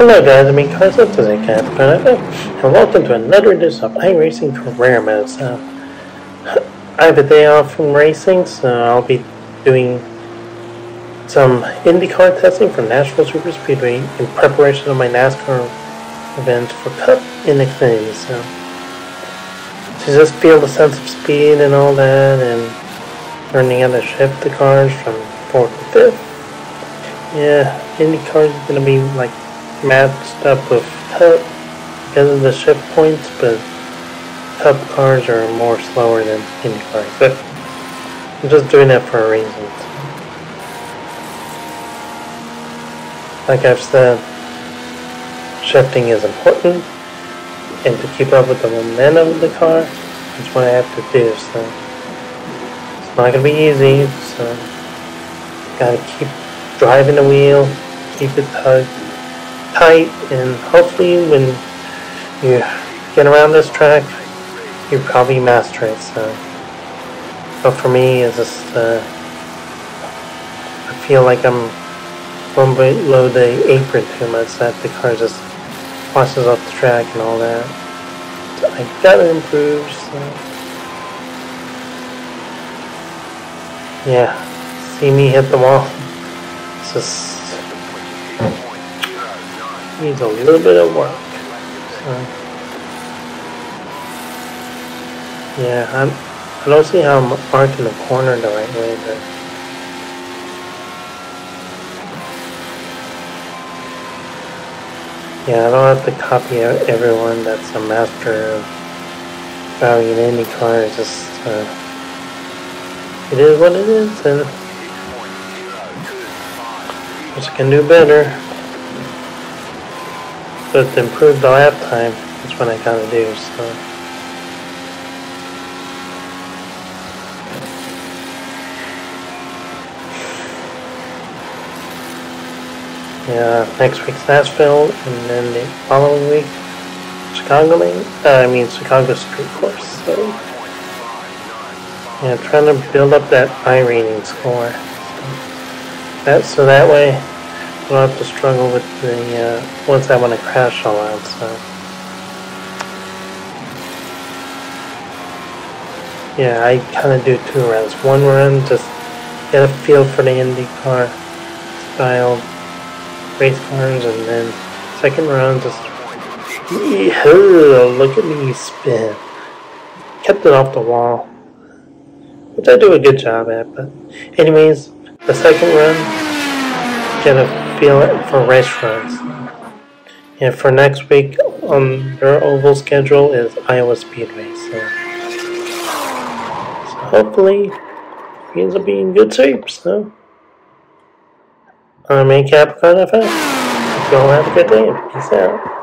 Hello guys, I'm Concepts as a cat, and welcome to another edition of iRacing Career Mode. So, I have a day off from racing, so I'll be doing some IndyCar testing for Nashville Super Speedway in preparation of my NASCAR event for Cup in Xfinity. So, to just feel the sense of speed and all that, and learning how to shift the cars from 4th to 5th. Yeah, IndyCar is going to be like matched up with Cup because of the shift points, but Cup cars are more slower than IndyCar, but I'm just doing that for a reason. Like I've said, shifting is important, and to keep up with the momentum of the car, that's what I have to do, so it's not going to be easy, so gotta keep driving the wheel, keep it tight, and hopefully when you get around this track, you probably master it. So, but for me, it's just I feel like I'm one below the apron too much, that the car just washes off the track and all that. So I gotta improve. So yeah, see me hit the wall. Just needs a little bit of work. So, yeah, I don't see how I'm marking the corner the right way, but yeah, I don't have to copy everyone that's a master of driving in any car. It's just it is what it is, and I can do better, but to improve the lap time, that's what I gotta do. So, yeah, next week's Nashville, and then the following week, Chicago Street Course. So, yeah, trying to build up that iRating score. So that way I don't have to struggle with the ones I want to crash a lot. So yeah, I kind of do 2 runs. 1 run, just get a feel for the IndyCar style race cars, and then 2nd run, just look at me spin. Kept it off the wall, which I do a good job at. But anyways. The 2nd run, get a feel for race runs. And for next week on their oval schedule is Iowa Speedway. So hopefully he ends up being in good shape. So I'm a Capricorn FF. Hope you all have a good day. Peace out.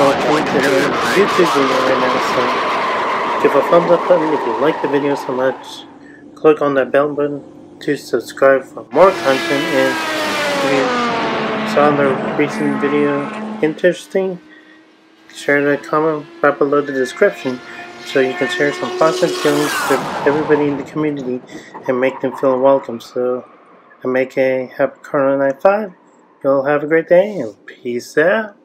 so I would consider it a YouTube video right now, so give a thumbs up button if you like the video so much, click on that bell button to subscribe for more content, and if you saw the recent video interesting, share that comment right below the description so you can share some thoughts and feelings with everybody in the community and make them feel welcome. So I make a happy Corona Night 5. Y'all have a great day and peace out.